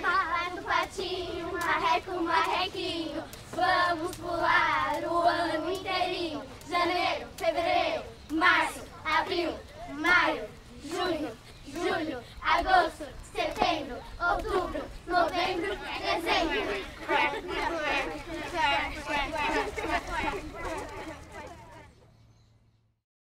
Barra do patinho, marreco, marrequinho, vamos pular o ano inteirinho. Janeiro, fevereiro, março, abril, maio.